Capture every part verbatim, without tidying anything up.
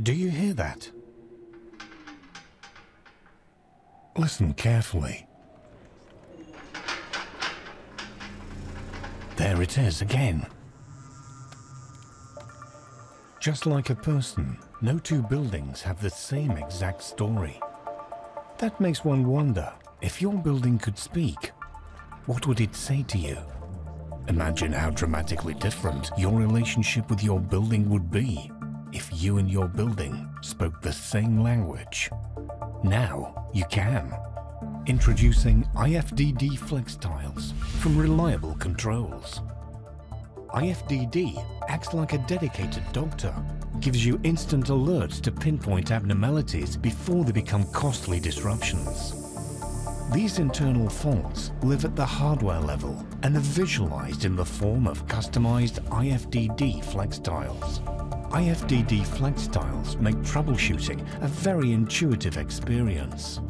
Do you hear that? Listen carefully. There it is again. Just like a person, no two buildings have the same exact story. That makes one wonder, if your building could speak, what would it say to you? Imagine how dramatically different your relationship with your building would be if you and your building spoke the same language. Now you can. Introducing I F D D FlexTiles from Reliable Controls. I F D D acts like a dedicated doctor, gives you instant alerts to pinpoint abnormalities before they become costly disruptions. These internal faults live at the hardware level and are visualized in the form of customized I F D D FlexTiles. I F D D FlexTiles make troubleshooting a very intuitive experience.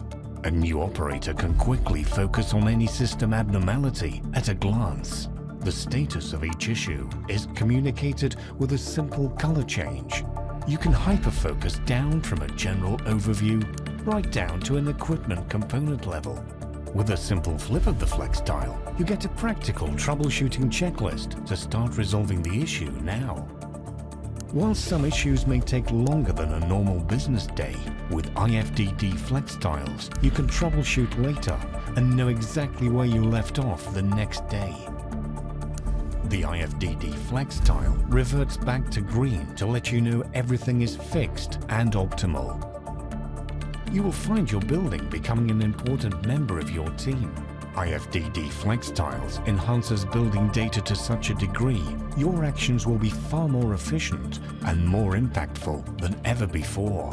A new operator can quickly focus on any system abnormality at a glance. The status of each issue is communicated with a simple color change. You can hyper-focus down from a general overview right down to an equipment component level. With a simple flip of the FlexTile, you get a practical troubleshooting checklist to start resolving the issue now. While some issues may take longer than a normal business day, with I F D D FlexTiles, you can troubleshoot later and know exactly where you left off the next day. The I F D D FlexTile reverts back to green to let you know everything is fixed and optimal. You will find your building becoming an important member of your team. I F D D FlexTiles enhances building data to such a degree, your actions will be far more efficient and more impactful than ever before.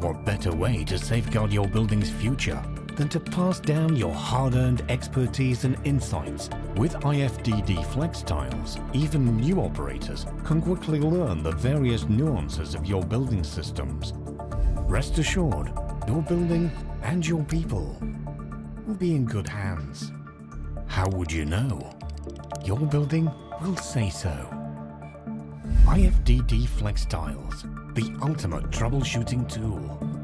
What better way to safeguard your building's future than to pass down your hard-earned expertise and insights? With I F D D FlexTiles, even new operators can quickly learn the various nuances of your building systems. Rest assured, your building and your people will be in good hands. How would you know? Your building will say so. I F D D FlexTiles, the ultimate troubleshooting tool.